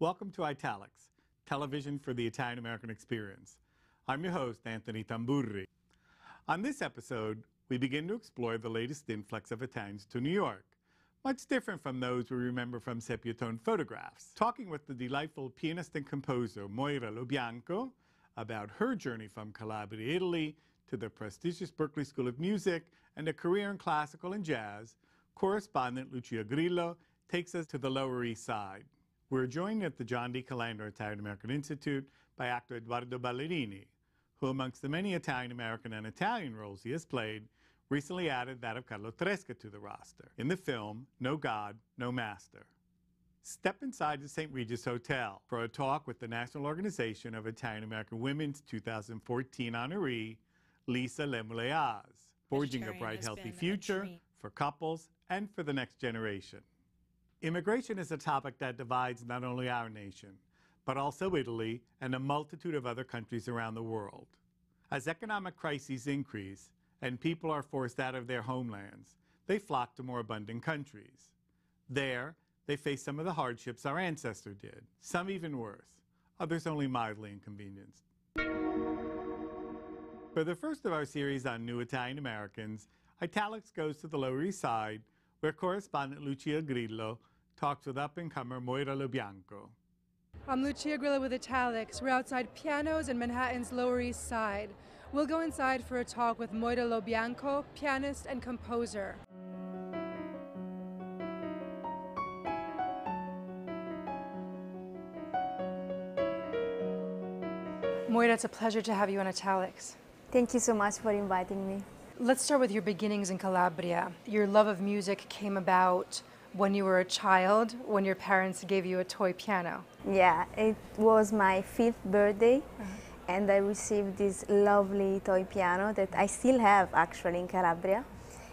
Welcome to Italics, television for the Italian-American experience. I'm your host, Anthony Tamburri. On this episode, we begin to explore the latest influx of Italians to New York, much different from those we remember from sepia tone photographs. Talking with the delightful pianist and composer Moira LoBianco about her journey from Calabria, Italy, to the prestigious Berklee School of Music and a career in classical and jazz, correspondent Lucia Grillo takes us to the Lower East Side. We're joined at the John D. Calandra Italian American Institute by actor Edoardo Ballerini, who amongst the many Italian American and Italian roles he has played, recently added that of Carlo Tresca to the roster in the film No God, No Master. Step inside the St. Regis Hotel for a talk with the National Organization of Italian American Women's 2014 honoree, Lisa Lemole Oz, forging a bright, healthy future for couples and for the next generation. Immigration is a topic that divides not only our nation, but also Italy and a multitude of other countries around the world. As economic crises increase and people are forced out of their homelands, they flock to more abundant countries. There, they face some of the hardships our ancestors did, some even worse, others only mildly inconvenienced. For the first of our series on new Italian Americans, Italics goes to the Lower East Side, where correspondent Lucia Grillo talks with up-and-comer Moira LoBianco. I'm Lucia Grillo with Italics. We're outside Pianos in Manhattan's Lower East Side. We'll go inside for a talk with Moira LoBianco, pianist and composer. Moira, it's a pleasure to have you on Italics. Thank you so much for inviting me. Let's start with your beginnings in Calabria. Your love of music came about when you were a child, when your parents gave you a toy piano. Yeah, it was my 5th birthday, and I received this lovely toy piano that I still have, actually, in Calabria.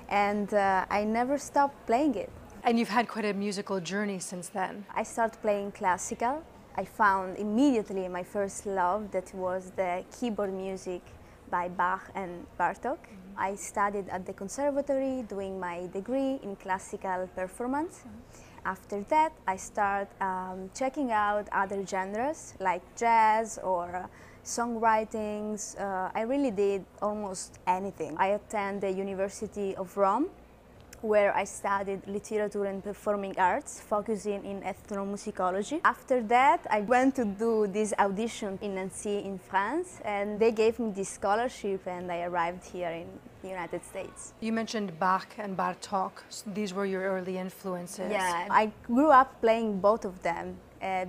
And I never stopped playing it. And you've had quite a musical journey since then. I started playing classical. I found immediately my first love, that was the keyboard music by Bach and Bartok. I studied at the conservatory, doing my degree in classical performance. After that, I started checking out other genres like jazz or songwritings. I really did almost anything. I attended the University of Rome, where I studied literature and performing arts, focusing in ethnomusicology. After that, I went to do this audition in Nancy in France, and they gave me this scholarship, and I arrived here in the United States. You mentioned Bach and Bartok. These were your early influences. Yeah, I grew up playing both of them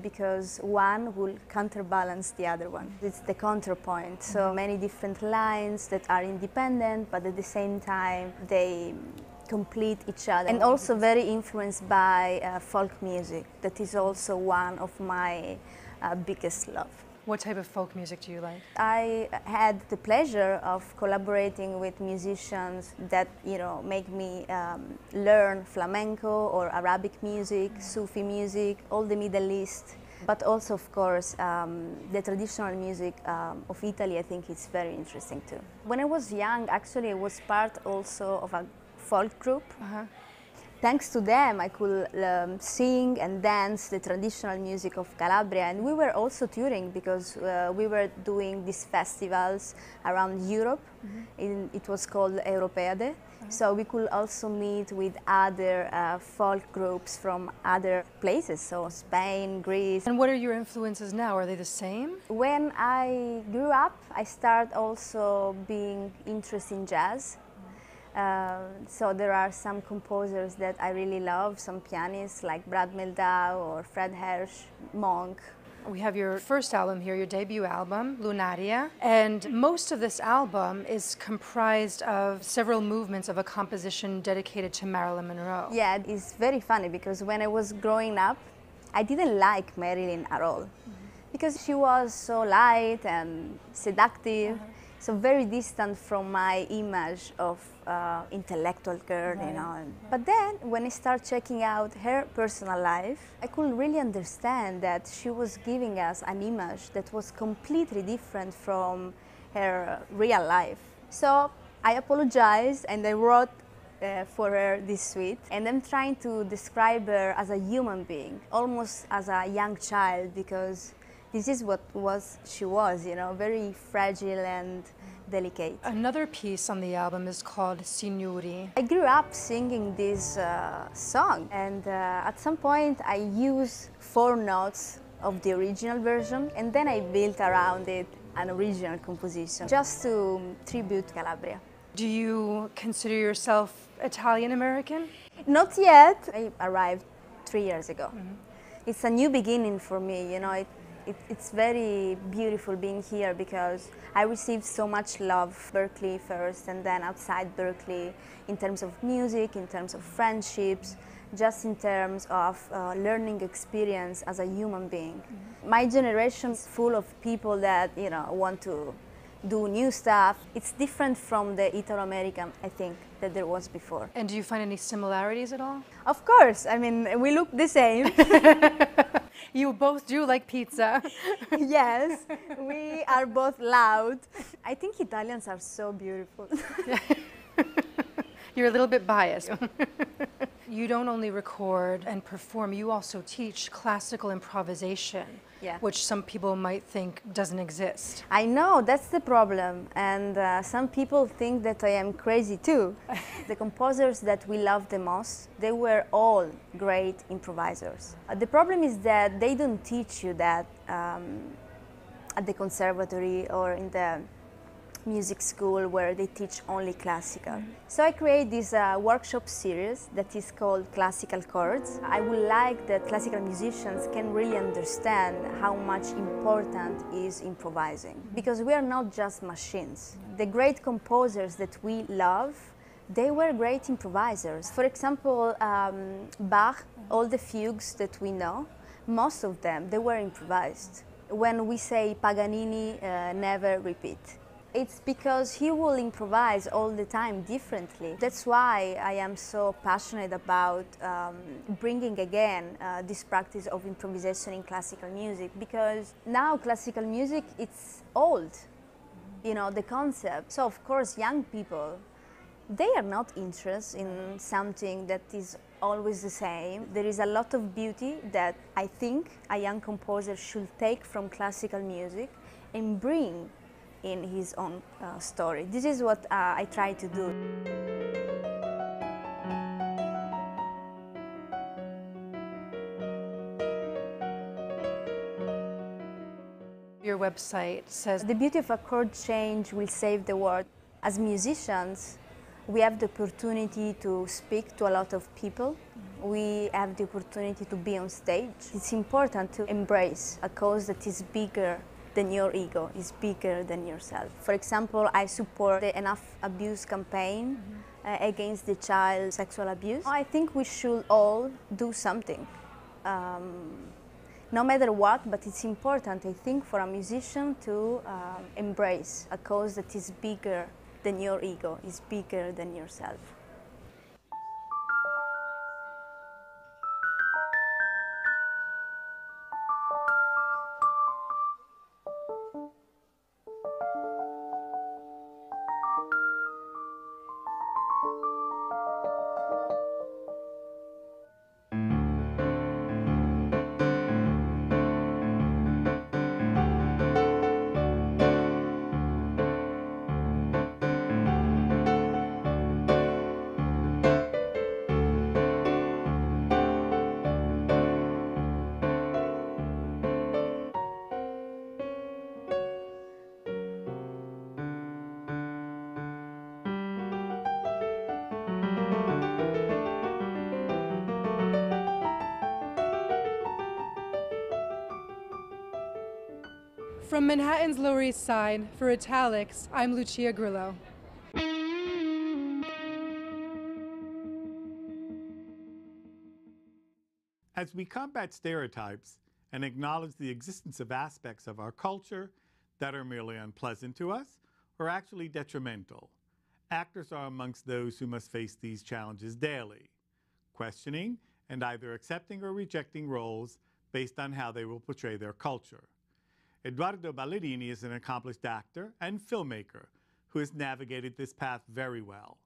because one will counterbalance the other one. It's the counterpoint, so many different lines that are independent, but at the same time, they complete each other, and also very influenced by folk music. That is also one of my biggest love. What type of folk music do you like? I had the pleasure of collaborating with musicians that, you know, make me learn flamenco or Arabic music, Sufi music, all the Middle East. But also, of course, the traditional music of Italy, I think it's very interesting too. When I was young, actually, I was part also of a folk group. Thanks to them, I could sing and dance the traditional music of Calabria, and we were also touring because we were doing these festivals around Europe. It was called Europeade, so we could also meet with other folk groups from other places, so Spain, Greece. And what are your influences now? Are they the same? When I grew up, I started also being interested in jazz. So there are some composers that I really love, some pianists like Brad Mehldau or Fred Hersh, Monk. We have your first album here, your debut album, Lunaria, and most of this album is comprised of several movements of a composition dedicated to Marilyn Monroe. Yeah, it's very funny because when I was growing up, I didn't like Marilyn at all because she was so light and seductive. So very distant from my image of intellectual girl, you know. But then, when I start checking out her personal life, I could really understand that she was giving us an image that was completely different from her real life. So I apologized and I wrote for her this suite, and I'm trying to describe her as a human being, almost as a young child, because this is what she was, you know, very fragile and delicate. Another piece on the album is called Signori. I grew up singing this song, and at some point I used 4 notes of the original version, and then I built around it an original composition just to tribute Calabria. Do you consider yourself Italian American? Not yet. I arrived 3 years ago. Mm-hmm. It's a new beginning for me, you know. It's very beautiful being here because I received so much love, Berklee first and then outside Berklee, in terms of music, in terms of friendships, just in terms of learning experience as a human being. Mm-hmm. My generation is full of people that, you know, want to do new stuff. It's different from the Italo-American, I think, that there was before. And do you find any similarities at all? Of course, I mean, we look the same. You both do like pizza. Yes, we are both loud. I think Italians are so beautiful. You're a little bit biased. You don't only record and perform, you also teach classical improvisation, yeah, which some people might think doesn't exist. I know, that's the problem. And some people think that I am crazy too. The composers that we love the most, they were all great improvisers. The problem is that they don't teach you that at the conservatory or in the music school where they teach only classical. Mm-hmm. So I create this workshop series that is called Classical Chords. I would like that classical musicians can really understand how much important is improvising, mm-hmm, because we are not just machines. Mm-hmm. The great composers that we love, they were great improvisers. For example, Bach, mm-hmm, all the fugues that we know, most of them, they were improvised. When we say Paganini, never repeat. It's because he will improvise all the time differently. That's why I am so passionate about bringing again this practice of improvisation in classical music, because now classical music, it's old, you know, the concept. So of course young people, they are not interested in something that is always the same. There is a lot of beauty that I think a young composer should take from classical music and bring in his own story. This is what I try to do. Your website says, "The beauty of a chord change will save the world." As musicians, we have the opportunity to speak to a lot of people. We have the opportunity to be on stage. It's important to embrace a cause that is bigger than your ego, is bigger than yourself. For example, I support the Enough Abuse campaign, mm-hmm, against the child sexual abuse. I think we should all do something, no matter what, but it's important, I think, for a musician to embrace a cause that is bigger than your ego, is bigger than yourself. From Manhattan's Lower East Side, for Italics, I'm Lucia Grillo. As we combat stereotypes and acknowledge the existence of aspects of our culture that are merely unpleasant to us or actually detrimental, actors are amongst those who must face these challenges daily, questioning and either accepting or rejecting roles based on how they will portray their culture. Edoardo Ballerini is an accomplished actor and filmmaker who has navigated this path very well.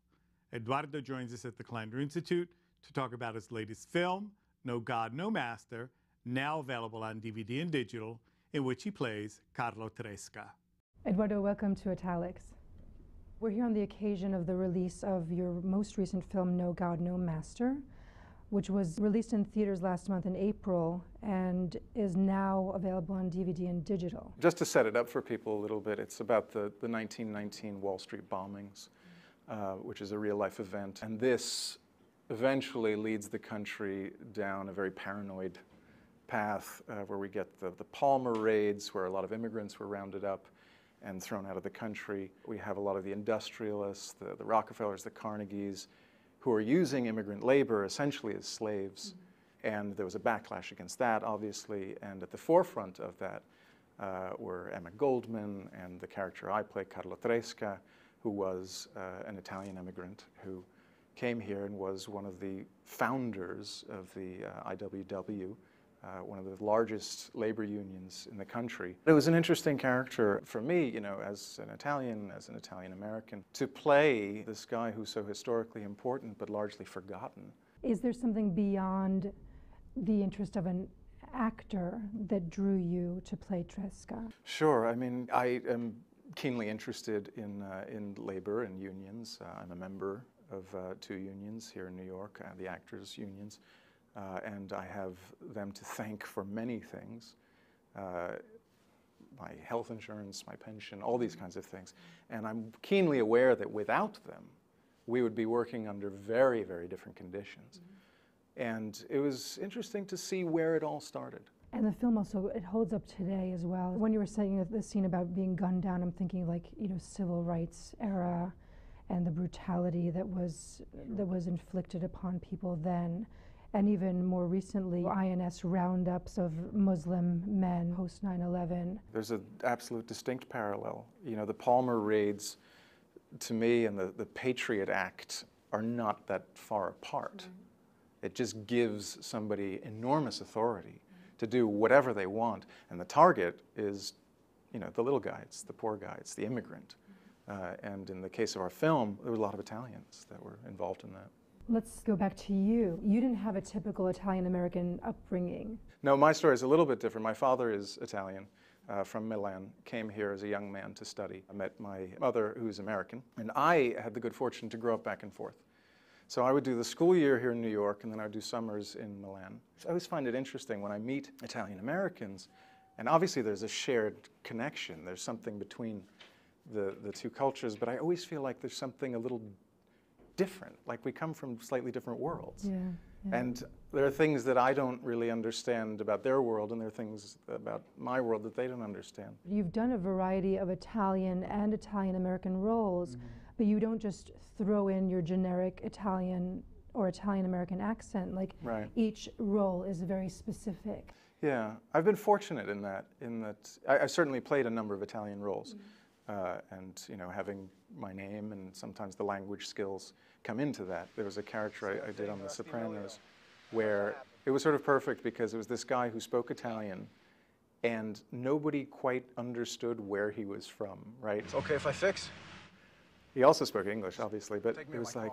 Eduardo joins us at the Calandra Institute to talk about his latest film, No God, No Master, now available on DVD and digital, in which he plays Carlo Tresca. Eduardo, welcome to Italics. We're here on the occasion of the release of your most recent film, No God, No Master, which was released in theaters last month in April and is now available on DVD and digital. Just to set it up for people a little bit, it's about the 1919 Wall Street bombings, which is a real-life event. And this eventually leads the country down a very paranoid path where we get the Palmer raids, where a lot of immigrants were rounded up and thrown out of the country. We have a lot of the industrialists, the Rockefellers, the Carnegies, who are using immigrant labor essentially as slaves. Mm-hmm. And there was a backlash against that, obviously, and at the forefront of that were Emma Goldman and the character I play, Carlo Tresca, who was an Italian immigrant who came here and was one of the founders of the IWW, one of the largest labor unions in the country. It was an interesting character for me, you know, as an Italian-American, to play this guy who's so historically important but largely forgotten. Is there something beyond the interest of an actor that drew you to play Tresca? Sure. I mean, I am keenly interested in labor and unions. I'm a member of two unions here in New York, the actors' unions. And I have them to thank for many things, my health insurance, my pension, all these kinds of things. And I'm keenly aware that without them, we would be working under very, very different conditions. Mm-hmm. And it was interesting to see where it all started. And the film also, it holds up today as well. When you were saying the scene about being gunned down, I'm thinking like, you know, civil rights era and the brutality that was, sure, that was inflicted upon people then. And even more recently, INS roundups of Muslim men post 9/11. There's an absolute distinct parallel. You know, the Palmer raids, to me, and the Patriot Act are not that far apart. Mm-hmm. It just gives somebody enormous authority to do whatever they want. And the target is, you know, the little guy, it's the poor guy, it's the immigrant. Mm-hmm. And in the case of our film, there were a lot of Italians that were involved in that. Let's go back to you. You didn't have a typical Italian-American upbringing. No, my story is a little bit different. My father is Italian, from Milan, came here as a young man to study. I met my mother, who's American, and I had the good fortune to grow up back and forth. So I would do the school year here in New York, and then I would do summers in Milan. So I always find it interesting when I meet Italian-Americans, and obviously there's a shared connection. There's something between the two cultures, but I always feel like there's something a little different, like we come from slightly different worlds. Yeah, yeah. And there are things that I don't really understand about their world, and there are things about my world that they don't understand. You've done a variety of Italian and Italian-American roles, mm-hmm, but you don't just throw in your generic Italian or Italian-American accent. Like, right, each role is very specific. Yeah, I've been fortunate in that I certainly played a number of Italian roles. Mm-hmm. And, you know, having my name and sometimes the language skills come into that. There was a character I did on The Sopranos where it was sort of perfect because it was this guy who spoke Italian and nobody quite understood where he was from, right? It's okay if I fix? He also spoke English, obviously, but it was like,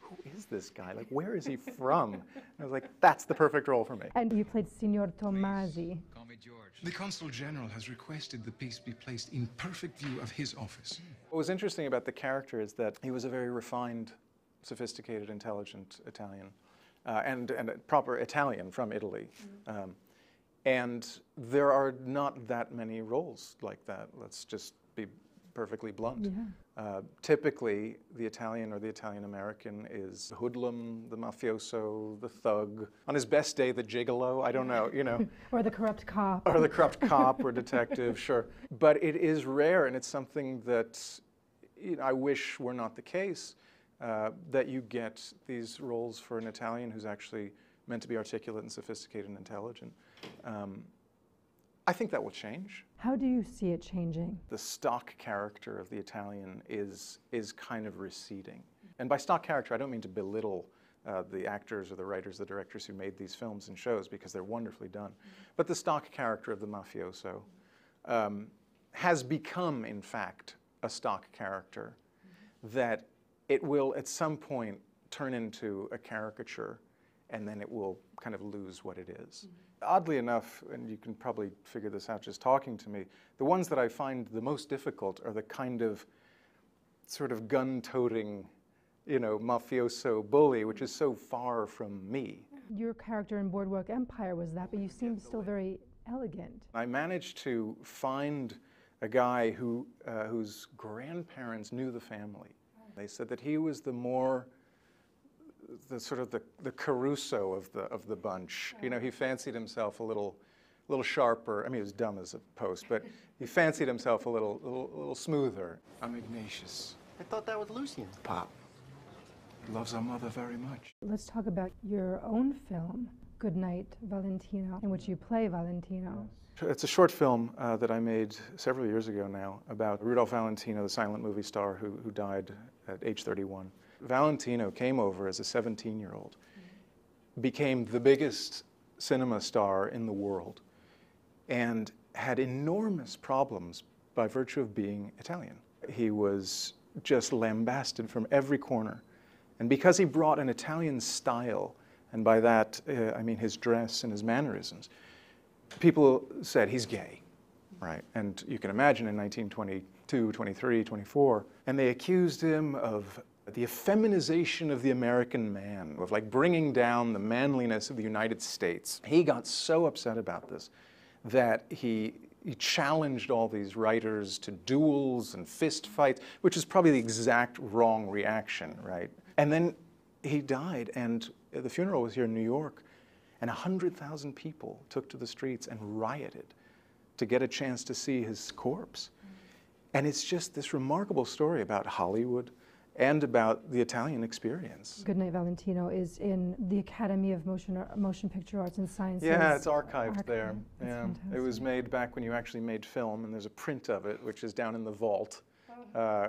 who is this guy? Like, where is he from? And I was like, that's the perfect role for me. And you played Signor Tomasi. Call me George. The Consul General has requested the piece be placed in perfect view of his office. What was interesting about the character is that he was a very refined, sophisticated, intelligent Italian, and a proper Italian from Italy. Mm-hmm. And there are not that many roles like that. Let's just be perfectly blunt. Yeah. Typically, the Italian or the Italian-American is the hoodlum, the mafioso, the thug. On his best day, the gigolo, I don't know, you know. Or the corrupt cop. Or the corrupt cop or detective, sure. But it is rare, and it's something that, you know, I wish were not the case, that you get these roles for an Italian who's actually meant to be articulate and sophisticated and intelligent. I think that will change. How do you see it changing? The stock character of the Italian is kind of receding. And by stock character, I don't mean to belittle the actors or the writers, the directors who made these films and shows, because they're wonderfully done. But the stock character of the mafioso has become, in fact, a stock character that it will at some point turn into a caricature, and then it will kind of lose what it is. Mm-hmm. Oddly enough, and you can probably figure this out just talking to me, the ones that I find the most difficult are the kind of sort of gun-toting, you know, mafioso bully, which is so far from me. Your character in Boardwalk Empire was that, but you seemed still very elegant. I managed to find a guy who, whose grandparents knew the family. They said that he was the more, the sort of the Caruso of the bunch. You know, he fancied himself a little sharper. I mean, he was dumb as a post, but he fancied himself a little smoother. I'm Ignatius. I thought that was Lucian's pop. He loves our mother very much. Let's talk about your own film, Goodnight Valentino, in which you play Valentino. It's a short film that I made several years ago now about Rudolph Valentino, the silent movie star who died at age 31. Valentino came over as a 17-year-old, became the biggest cinema star in the world, and had enormous problems by virtue of being Italian. He was just lambasted from every corner. And because he brought an Italian style, and by that I mean his dress and his mannerisms, people said he's gay, right? And you can imagine in 1922, 23, 24, and they accused him of the effeminization of the American man, of like bringing down the manliness of the United States. He got so upset about this that he challenged all these writers to duels and fist fights, which is probably the exact wrong reaction, right? And then he died, and the funeral was here in New York, and 100,000 people took to the streets and rioted to get a chance to see his corpse. And it's just this remarkable story about Hollywood and about the Italian experience. Goodnight Valentino is in the Academy of Motion Picture Arts and Sciences. Yeah, it's archived there. Yeah. It was made back when you actually made film, and there's a print of it, which is down in the vault,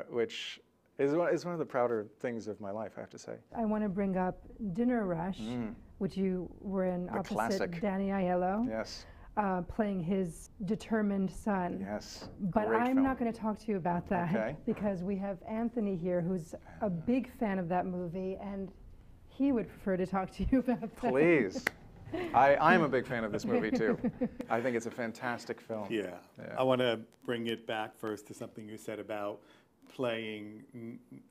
which is one of the prouder things of my life, I have to say. I want to bring up Dinner Rush, which you were in opposite Danny Aiello. Yes. Playing his determined son. Yes, but I'm not going to talk to you about that, okay, because we have Anthony here, who's a big fan of that movie, and he would prefer to talk to you about that. Please. I'm a big fan of this movie, too. I think it's a fantastic film. Yeah. I want to bring it back first to something you said about playing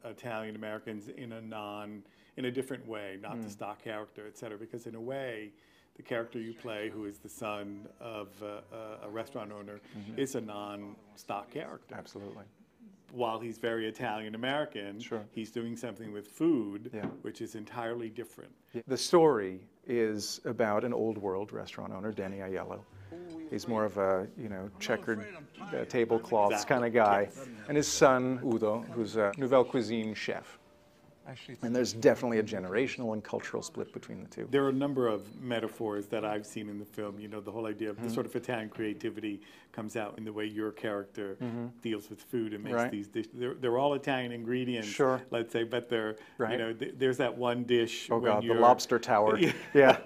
Italian-Americans in a different way, not the stock character, et cetera, because in a way, the character you play, who is the son of a restaurant owner, is a non-stock character. Absolutely. While he's very Italian-American, he's doing something with food, which is entirely different. The story is about an old-world restaurant owner, Danny Aiello. He's more of a, you know, checkered tablecloths kind of guy. And his son, Udo, who's a Nouvelle Cuisine chef. And there's definitely a generational and cultural split between the two. There are a number of metaphors that I've seen in the film. You know, the whole idea of the sort of Italian creativity comes out in the way your character deals with food and makes these dishes. They're all Italian ingredients, let's say, but they're, you know, there's that one dish. Oh, God, the lobster tower. Yeah.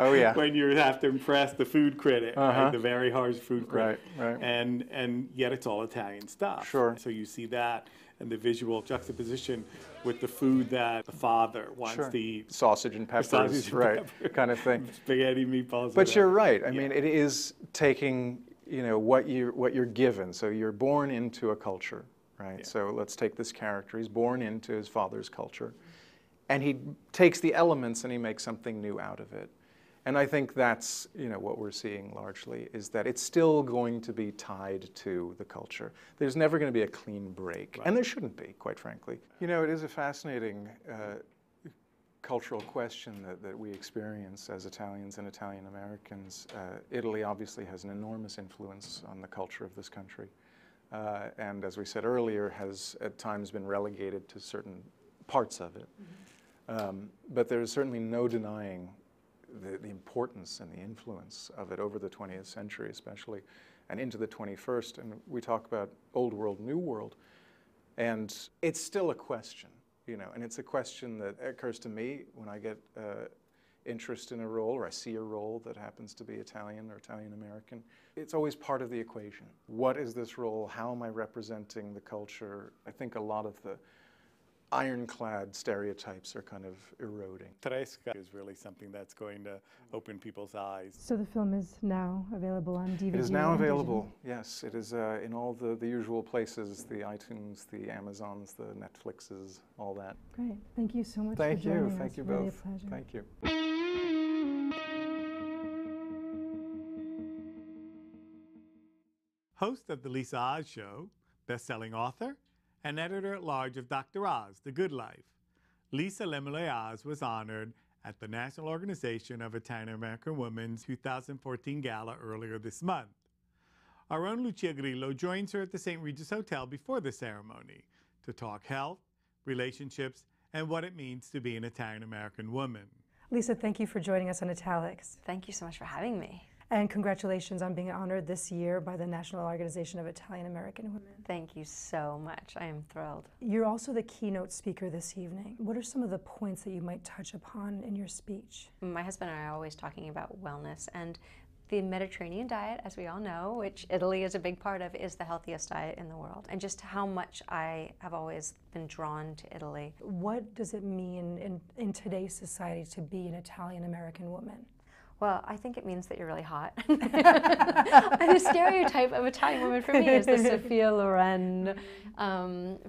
Oh, yeah. When you have to impress the food critic, right? The very harsh food critic. Right, right. And yet it's all Italian stuff. Sure. So you see that, and the visual juxtaposition with the food that the father wants to eat. Sausage and peppers, pepper kind of thing. Spaghetti, meatballs. But you're right. I mean, it is taking, you know, what you're given. So you're born into a culture, right? Yeah. So let's take this character. He's born into his father's culture. And he takes the elements and he makes something new out of it. And I think that's, you know, what we're seeing largely, is that it's still going to be tied to the culture. There's never going to be a clean break, and there shouldn't be, quite frankly. You know, it is a fascinating cultural question that we experience as Italians and Italian Americans. Italy obviously has an enormous influence on the culture of this country, and as we said earlier, has at times been relegated to certain parts of it. But there is certainly no denying the importance and the influence of it over the 20th century, especially, and into the 21st. And we talk about old world, new world, and it's still a question, you know, and it's a question that occurs to me when I get interest in a role, or I see a role that happens to be Italian or Italian American. It's always part of the equation. What is this role? How am I representing the culture? I think a lot of the ironclad stereotypes are kind of eroding. Tresca is really something that's going to open people's eyes. So the film is now available on DVD? It is now available, yes. It is in all the usual places, the iTunes, the Amazons, the Netflixes, all that. Great. Thank you so much for joining us. Thank you both. Really a pleasure. Thank you. Host of The Lisa Oz Show, best-selling author, and editor-at-large of Dr. Oz, The Good Life, Lisa Lemole Oz was honored at the National Organization of Italian-American Women's 2014 Gala earlier this month. Our own Lucia Grillo joins her at the St. Regis Hotel before the ceremony to talk health, relationships, and what it means to be an Italian-American woman. Lisa, thank you for joining us on Italics. Thank you so much for having me. And congratulations on being honored this year by the National Organization of Italian American Women. Thank you so much. I am thrilled. You're also the keynote speaker this evening. What are some of the points that you might touch upon in your speech? My husband and I are always talking about wellness, and the Mediterranean diet, as we all know, which Italy is a big part of, is the healthiest diet in the world, and just how much I have always been drawn to Italy. What does it mean in today's society to be an Italian American woman? Well, I think it means that you're really hot. And the stereotype of Italian women for me is the Sophia Loren,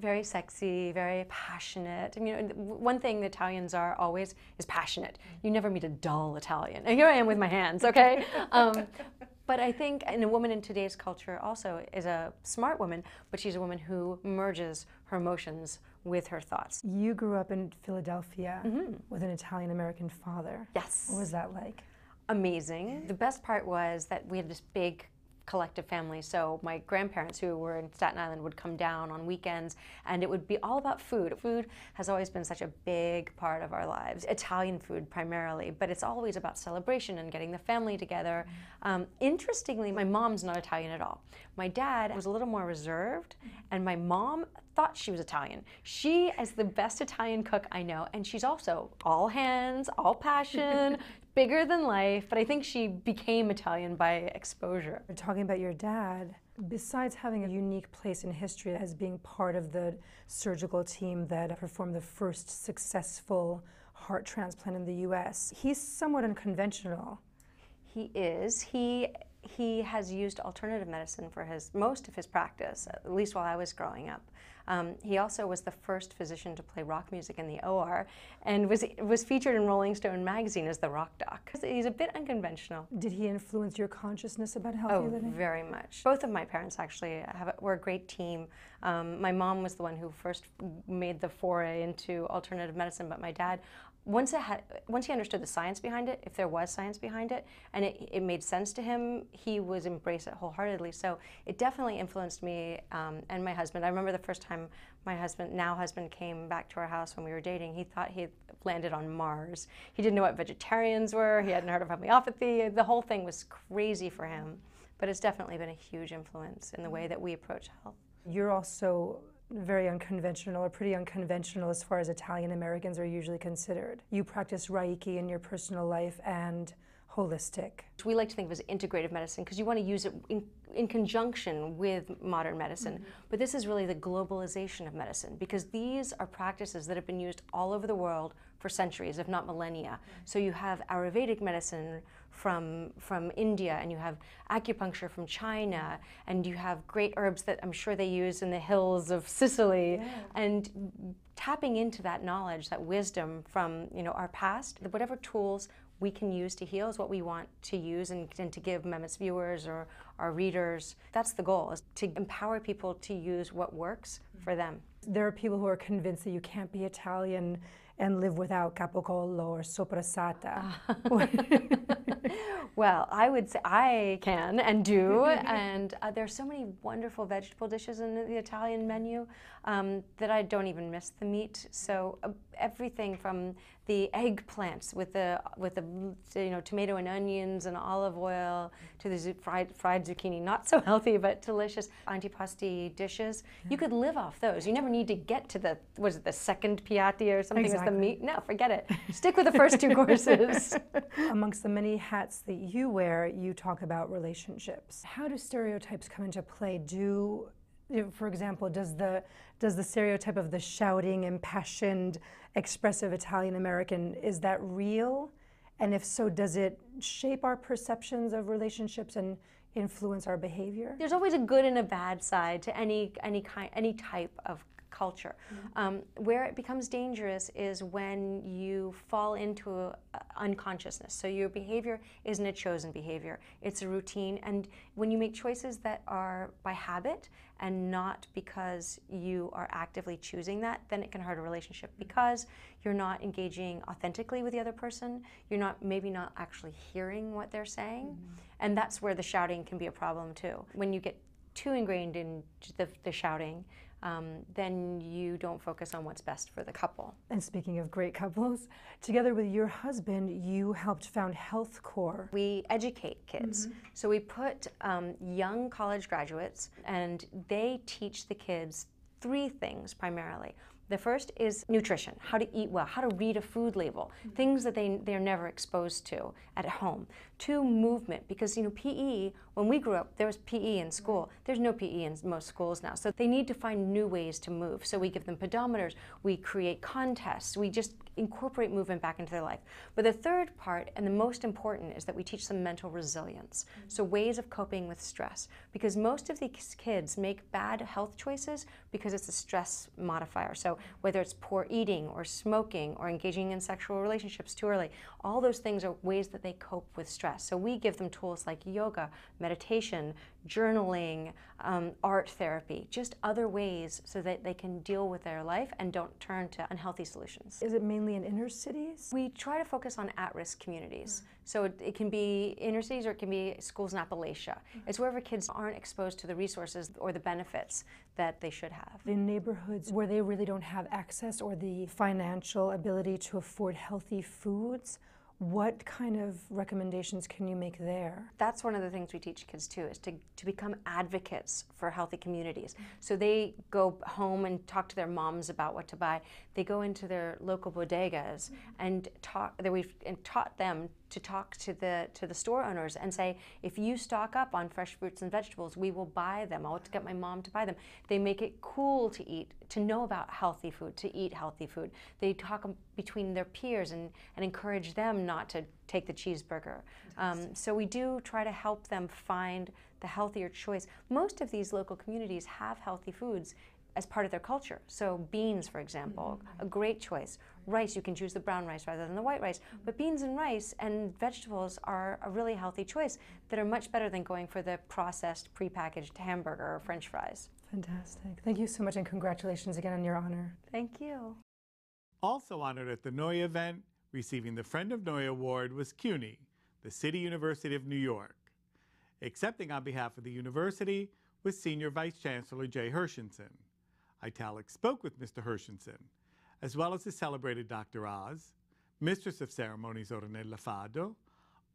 very sexy, very passionate. And, you know, one thing the Italians are always is passionate. You never meet a dull Italian. And here I am with my hands, okay? But I think, and a woman in today's culture also is a smart woman, but she's a woman who merges her emotions with her thoughts. You grew up in Philadelphia with an Italian-American father. Yes. What was that like? Amazing. The best part was that we had this big collective family, so my grandparents who were in Staten Island would come down on weekends, and it would be all about food. Food has always been such a big part of our lives, Italian food primarily, but it's always about celebration and getting the family together. Interestingly, my mom's not Italian at all. My dad was a little more reserved, and my mom thought she was Italian. She is the best Italian cook I know, and she's also all hands, all passion, bigger than life, but I think she became Italian by exposure. We're talking about your dad. Besides having a unique place in history as being part of the surgical team that performed the first successful heart transplant in the US, he's somewhat unconventional. He is. He has used alternative medicine for most of his practice, at least while I was growing up. He also was the first physician to play rock music in the OR, and was featured in Rolling Stone magazine as the rock doc. He's a bit unconventional. Did he influence your consciousness about healthy living? Oh, very much. Both of my parents actually were a great team. My mom was the one who first made the foray into alternative medicine, but my dad, once he understood the science behind it, if there was science behind it, and it made sense to him, he was embraced it wholeheartedly. So it definitely influenced me and my husband. I remember the first time my husband, now husband, came back to our house when we were dating, he thought he had landed on Mars. He didn't know what vegetarians were, he hadn't heard of homeopathy, the whole thing was crazy for him. But it's definitely been a huge influence in the way that we approach health. You're also very unconventional, or pretty unconventional as far as Italian Americans are usually considered. You practice Reiki in your personal life and holistic. We like to think of it as integrative medicine because you want to use it in conjunction with modern medicine. But this is really the globalization of medicine, because these are practices that have been used all over the world for centuries, if not millennia. So you have Ayurvedic medicine from India, and you have acupuncture from China, and you have great herbs that I'm sure they use in the hills of Sicily. Yeah. And tapping into that knowledge, that wisdom from, you know, our past, whatever tools we can use to heal is what we want to use and to give Memmet's viewers or our readers. That's the goal, is to empower people to use what works for them. There are people who are convinced that you can't be Italian and live without capocollo or soprasata. Well, I would say I can and do, and there's so many wonderful vegetable dishes in the Italian menu that I don't even miss the meat. So everything from the eggplants with the tomato and onions and olive oil to the fried zucchini, not so healthy but delicious antipasti dishes. You could live off those. You never need to get to the, was it the second piatti or something? Exactly. Was the meat? No, forget it. Stick with the first two courses. Amongst the many hats that you wear, you talk about relationships. How do stereotypes come into play? Do for example, does the stereotype of the shouting, impassioned, expressive Italian American, is that real? And if so, does it shape our perceptions of relationships and influence our behavior? There's always a good and a bad side to any type of culture. Mm-hmm. Where it becomes dangerous is when you fall into unconsciousness. So your behavior isn't a chosen behavior. It's a routine. And when you make choices that are by habit and not because you are actively choosing that, then it can hurt a relationship because you're not engaging authentically with the other person. You're not maybe not actually hearing what they're saying. Mm-hmm. And that's where the shouting can be a problem too. When you get too ingrained in the shouting, then you don't focus on what's best for the couple. And speaking of great couples, together with your husband, you helped found Health Corps. We educate kids. Mm-hmm. So we put young college graduates, and they teach the kids three things primarily. The first is nutrition, how to eat well, how to read a food label, mm-hmm. things that they're never exposed to at home. Two, movement, because you know PE, when we grew up, there was PE in school. There's no PE in most schools now, so they need to find new ways to move. So we give them pedometers, we create contests, we just incorporate movement back into their life. But the third part, and the most important, is that we teach them mental resilience, mm-hmm. so ways of coping with stress, because most of these kids make bad health choices because it's a stress modifier. So whether it's poor eating or smoking or engaging in sexual relationships too early, all those things are ways that they cope with stress. So we give them tools like yoga, meditation, journaling, art therapy, just other ways so that they can deal with their life and don't turn to unhealthy solutions. Is it mainly in inner cities? We try to focus on at-risk communities. Mm-hmm. So it can be inner cities or it can be schools in Appalachia. Mm-hmm. It's wherever kids aren't exposed to the resources or the benefits that they should have. In neighborhoods where they really don't have access or the financial ability to afford healthy foods, what kind of recommendations can you make there? That's one of the things we teach kids too, is to become advocates for healthy communities. So they go home and talk to their moms about what to buy. They go into their local bodegas and talk. We've taught them to talk to the store owners and say, if you stock up on fresh fruits and vegetables, we will buy them. I'll get my mom to buy them. They make it cool to eat, to know about healthy food, to eat healthy food. They talk between their peers and encourage them not to take the cheeseburger. So we do try to help them find the healthier choice. Most of these local communities have healthy foods as part of their culture. So beans, for example, a great choice. Rice, you can choose the brown rice rather than the white rice. But beans and rice and vegetables are a really healthy choice that are much better than going for the processed, prepackaged hamburger or French fries. Fantastic. Thank you so much, and congratulations again on your honor. Thank you. Also honored at the NOIA event, receiving the Friend of NOIA Award, was CUNY, the City University of New York. Accepting on behalf of the university was Senior Vice Chancellor Jay Hershenson. Italic spoke with Mr. Hershenson, as well as the celebrated Dr. Oz, Mistress of Ceremonies Ornella Fado,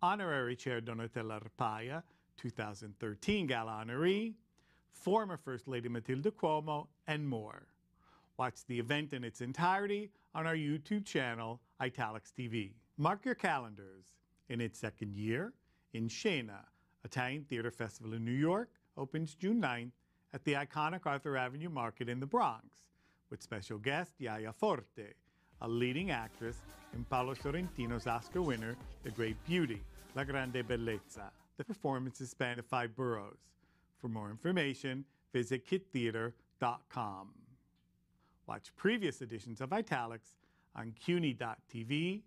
Honorary Chair Donatella Rappaia, 2013 Gala honoree, former First Lady Matilda Cuomo, and more. Watch the event in its entirety on our YouTube channel, Italics TV. Mark your calendars. In its second year, In Scena, Italian Theater Festival in New York, opens June 9th at the iconic Arthur Avenue Market in the Bronx, with special guest Yaya Forte, a leading actress in Paolo Sorrentino's Oscar winner, The Great Beauty, La Grande Bellezza. The performances span the 5 boroughs. For more information, visit kittheater.com. Watch previous editions of Italics on cuny.tv/show/italics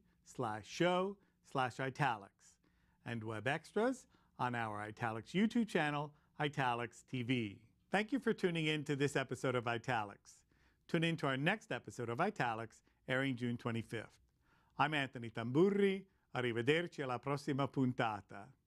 and web extras on our Italics YouTube channel, Italics TV. Thank you for tuning in to this episode of Italics. Tune in to our next episode of Italics, airing June 25th. I'm Anthony Tamburri. Arrivederci alla prossima puntata.